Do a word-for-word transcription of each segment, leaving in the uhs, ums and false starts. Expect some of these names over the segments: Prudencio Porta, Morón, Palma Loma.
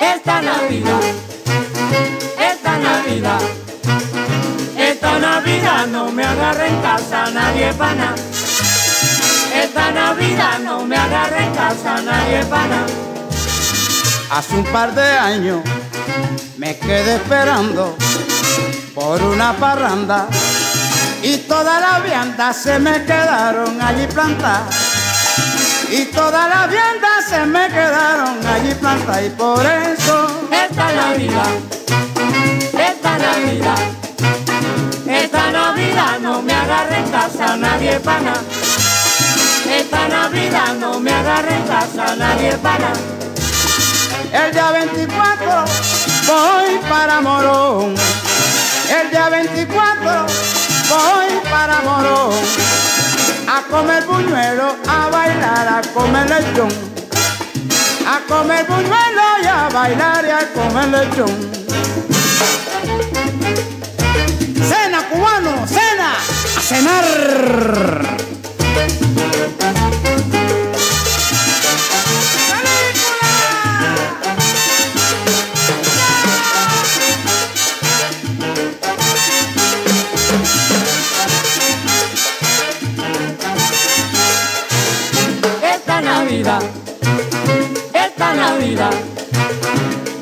Esta Navidad, esta Navidad, esta Navidad no me agarre en casa nadie pa' nada. Esta Navidad no me agarre en casa nadie pa' nada. Hace un par de años me quedé esperando por una parranda y todas las viandas se me quedaron allí plantadas. Y todas las viandas se me quedaron allí plantadas. Y por eso esta Navidad, esta Navidad, esta Navidad no me agarre en casa nadie pa' nada. Esta Navidad no me agarre en casa nadie pa' nada. El día veinticuatro voy para Morón. El día veinticuatro voy para Morón a comer buñuelo, a bailar, a comer lechón. A comer buñuelo y a bailar y a comer lechón. ¡Cena, cubano! ¡Cena! ¡A cenar! Esta Navidad,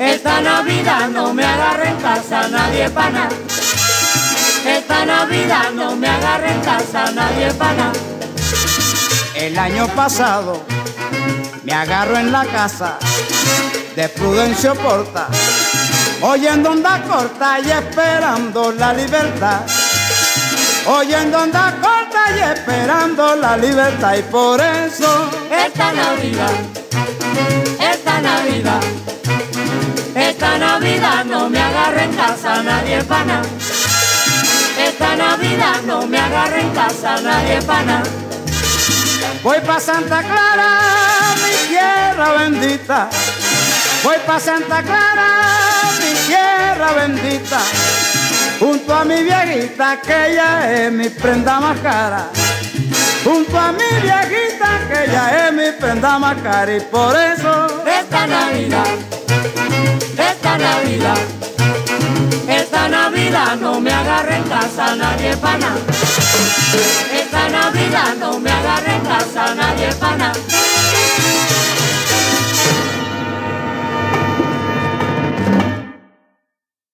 esta Navidad no me agarre en casa nadie pa' nada. Esta Navidad no me agarre en casa nadie pa' nada. El año pasado me agarro en la casa de Prudencio Porta, oyendo onda corta y esperando la libertad. Oyendo onda corta y esperando la libertad. Y por eso esta Navidad, esta Navidad, esta Navidad no me agarre en casa nadie pa' nada. Esta Navidad no me agarre en casa nadie pa' nada. Voy pa' Santa Clara, mi tierra bendita. Voy pa' Santa Clara, mi tierra bendita, junto a mi viejita que ella es mi prenda más cara. Junto a mi viejita que ella es mi prenda más cara. Y por eso esta Navidad, esta Navidad, esta Navidad no me agarre en casa nadie pa' nada. Esta Navidad no me agarre en casa nadie pa' nada.